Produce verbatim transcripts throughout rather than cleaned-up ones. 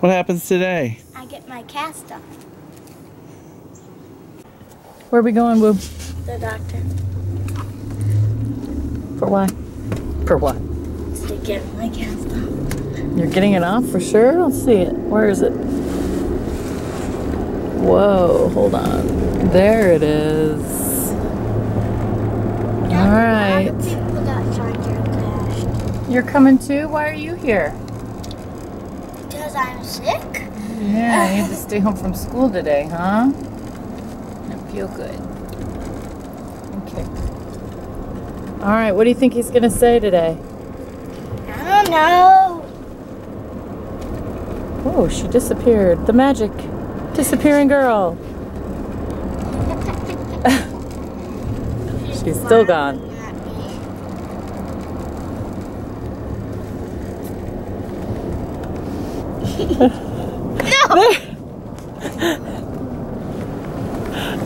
What happens today? I get my cast off. Where are we going, Boo? The doctor. For what? For what? To get my cast off. You're getting it off for sure? Let's see it. Where is it? Whoa, hold on. There it is. Alright. You're coming too? Why are you here? Because I'm sick. Yeah, you had to stay home from school today, huh? I feel good. Okay. Alright, what do you think he's going to say today? I don't know. Oh, she disappeared. The magic disappearing girl. She's still gone. No!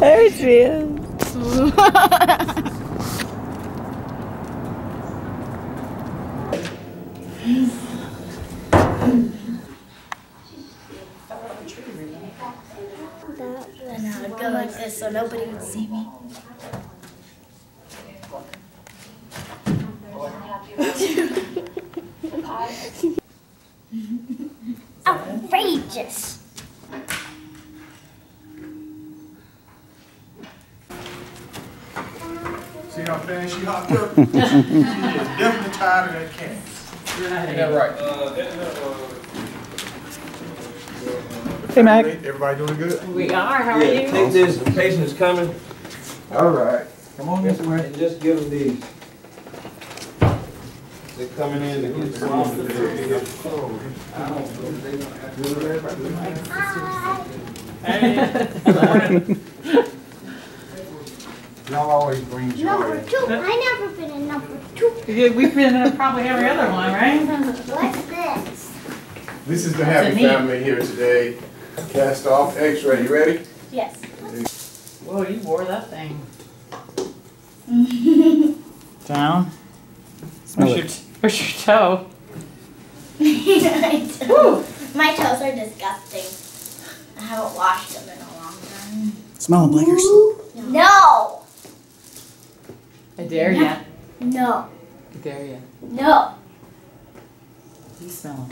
There she is. And I would go like this so nobody would see me. Outrageous. See how fast she hopped up? She is definitely tired of that cat. Isn't that right? Hey, Mac. Everybody doing good? We are. How are yeah, you? Take this. The patient is coming. All right. Come on this way. And just give them these. They're coming in to get the mom to do cold. I don't know if they don't have to do it. Everybody doing hey. Y'all always bring joy. Number two. I never been in number two. We've been in probably every other one, right? What's this? This is the happy family here today. Cast off x-ray. You ready? Yes. Whoa, you wore that thing. Down. Where's your, where's your toe? My, toe. My toes are disgusting. I haven't washed them in a long time. Smell them, blinkers. No. No. I dare you. No. I dare you. No. You smell them.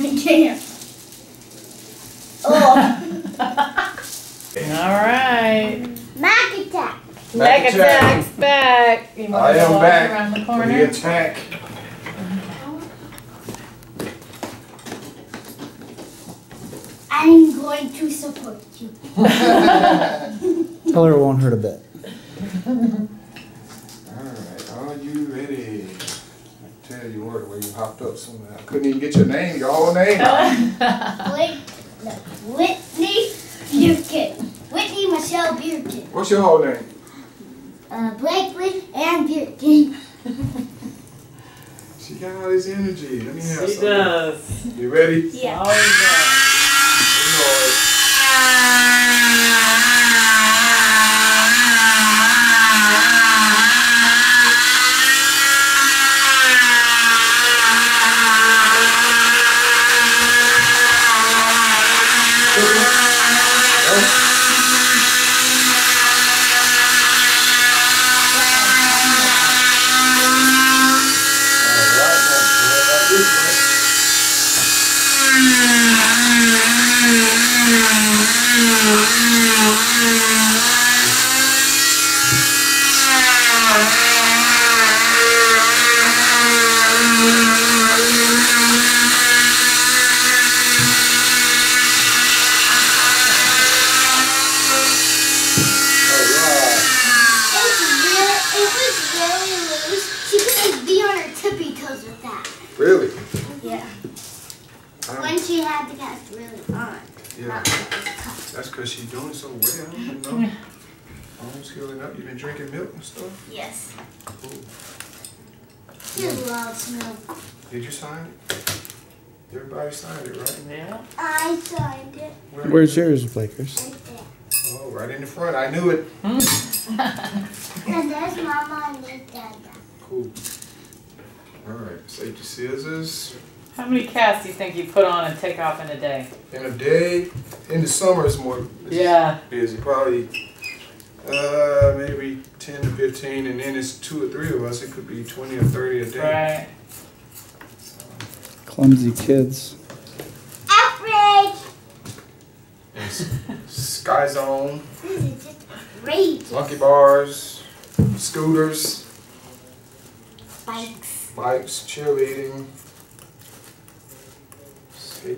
I can't. Oh. All right. Mac attack. Mac attack's back. You want I to am back. Around the corner? The attack. I'm going to support you. Tell her it won't hurt a bit. You were where you hopped up somewhere. I couldn't even get your name, your whole name. Blake, no, Whitney Bjerken. Whitney Michelle Bjerken. What's your whole name? Uh, Blakely and Bjerken. She got all this energy. Let me have she some. Does. You ready? Yeah. Always does. Really? Yeah. Um, when she had the cast really on. Yeah. That's because she's doing so well, you know. Arms healing up. You been drinking milk and stuff? Yes. Cool. She yeah. loves milk. Did you sign it? Everybody signed it, right? Yeah. I signed it. Where Where's yours, Blakers? Right there. Oh, right in the front. I knew it. And there's Mama and Dada. Cool. All right, safety scissors, How many casts do you think you put on and take off in a day? In a day? In the summer it's more it's yeah. busy. Probably uh, maybe ten to fifteen, and then it's two or three of us. It could be twenty or thirty a day. Right. Clumsy kids. Outrage! Sky Zone. This is just outrageous. Monkey bars. Scooters. Bikes. Bikes. Cheerleading.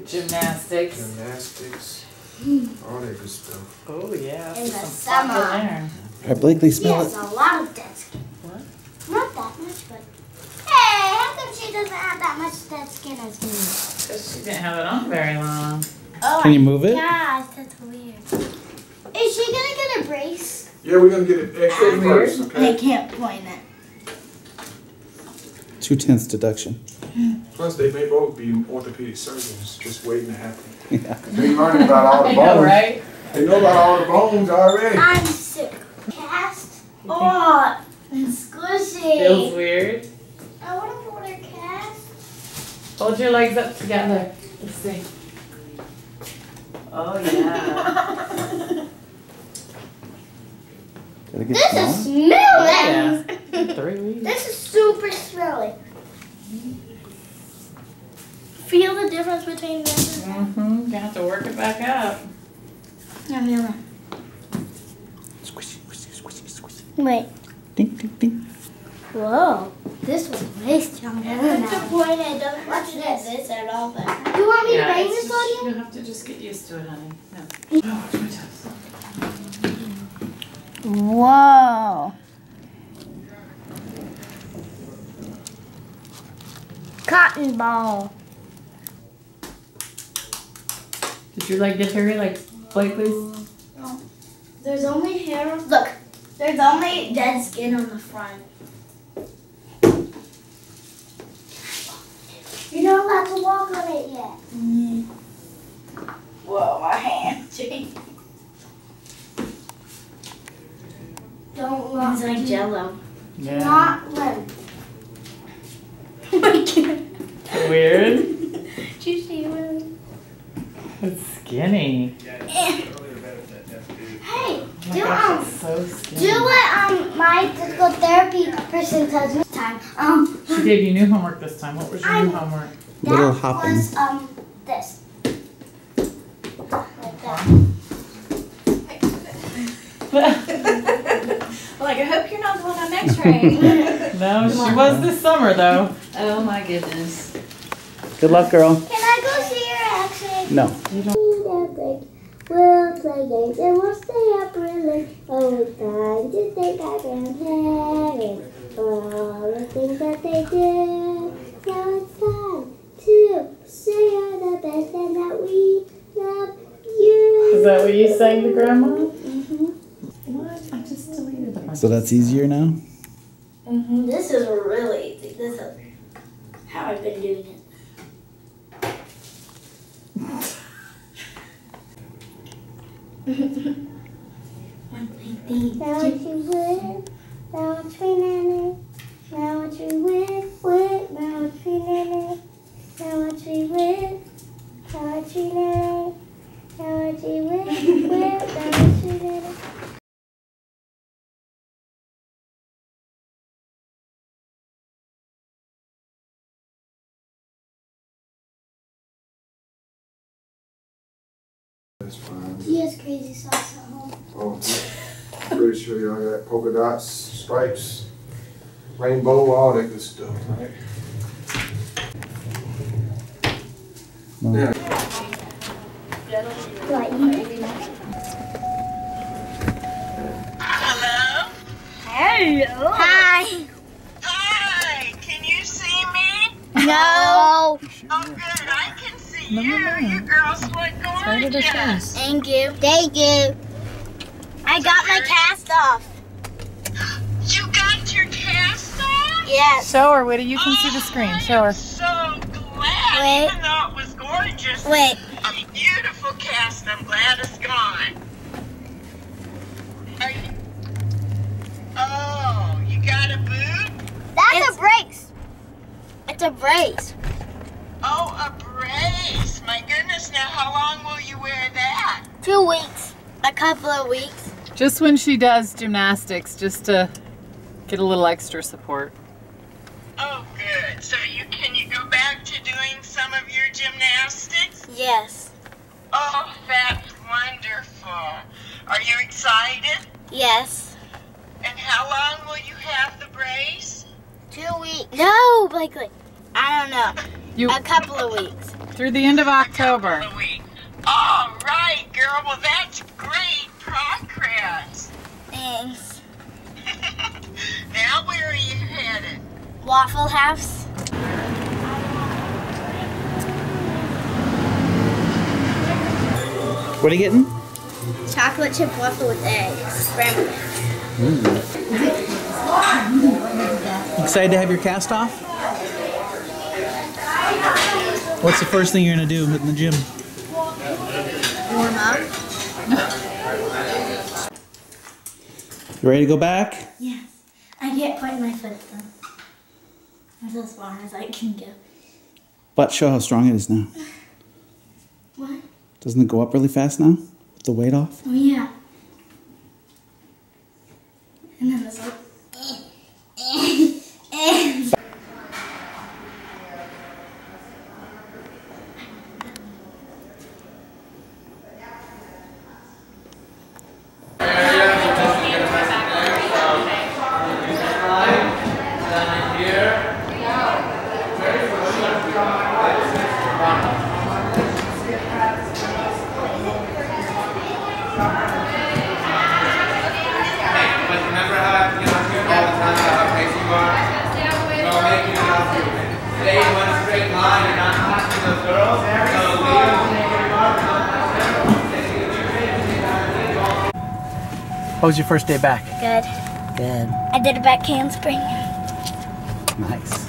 Gymnastics. Gymnastics. All that good stuff. Oh, yeah. In the summer. There. Right, Blakely, smell it. She has a lot of dead skin. What? Not that much, but... Hey, how come she doesn't have that much dead skin as me? Because she didn't have it on very long. Oh, can you move it? Gosh, that's weird. Is she going to get a brace? Yeah, we're going to get it extra first, okay? They can't point it. Two-tenths deduction. Plus, they may both be orthopedic surgeons just waiting to happen. Yeah. They learn about all the bones. I know, right? They know about all the bones already. I'm sick. Cast? Oh, it's squishy. Feels weird. I want to hold her cast. Hold your legs up together. Let's see. Oh, yeah. This smell? Is smelly. Yeah. This is super smelly. Feel the difference between this and that? Mm-hmm. You have to work it back up. Yum, yum. Squishy, squishy, squishy, squishy. Wait. Ding, ding, ding. Whoa. This was way stronger than that. That's the point. I don't watch this. This at all, but... Do you want me yeah, to bring this on you? You'll have to just get used to it, honey. No. Oh, watch my toes. Whoa. Cotton ball. Did you like diphtheria like Blakely's? No. There's only hair. Look, there's only dead skin on the front. You're not allowed to walk on it yet. Mm. Whoa, my hand's shaking. Don't walk. It's like jello. Yeah. Not limp. Oh my god. Weird. Did you see one? It's skinny. Hey, do um, do what um my physical therapy person says this time. Um. She gave you new homework this time. What was your I'm, new homework? That Little hopping. Was um this. Like that. Like I hope you're not the one on X-ray. No, she was this summer though. Oh my goodness. Good luck, girl. Can I go see your action? No. You don't. We'll play games and we'll stay up really old time. Just think I can have it. All the things that they do. Now it's time to say you're the best and that we love you. Is that what you sang to Grandma? Mm-hmm. What? I just deleted it. So that's easier now? Mm-hmm. This is really easy. This is how I've been doing it. One thing. Now what you would, now what you nanny, now what you would, would, now what you nanny, now what you would, now what you nanny, now what you would, would, now what you nanny. That's fine. He has crazy socks at home. Oh, I'm pretty sure y'all got polka dots, stripes, rainbow, all that good stuff, right? Mm-hmm. Yeah. Hello? Hello. Hi. Hi. Can you see me? No. Oh, good. I can see no, you. No, no. You girls look good. Yes. Thank you. Thank you. I got my cast off. You got your cast off? Yes. Show her, Whitney. You can oh, see the screen. Show her. I'm so glad. Wait. Even though it was gorgeous. Wait. A beautiful cast. I'm glad it's gone. Are you... Oh, you got a boot? That's it's... a brace. It's a brace. Oh, Two weeks, a couple of weeks. Just when she does gymnastics, just to get a little extra support. Oh, good. So you can you go back to doing some of your gymnastics? Yes. Oh, that's wonderful. Are you excited? Yes. And how long will you have the brace? Two weeks. No, Blakely. I don't know. You, a couple of weeks. Through the end of October. A couple of weeks. All right, girl. Well, that's great progress. Thanks. Now where are you headed? Waffle House. What are you getting? Chocolate chip waffle with eggs. Scrambled eggs. Mm. Excited to have your cast off? What's the first thing you're going to do in the gym? Warm up. You ready to go back? Yes. I can't point my foot though. That's as far as I can go. But show how strong it is now. What? Doesn't it go up really fast now? With the weight off? Oh yeah. And then it's like... Eh, eh, eh. How was your first day back? Good. Good. I did a back handspring. Nice.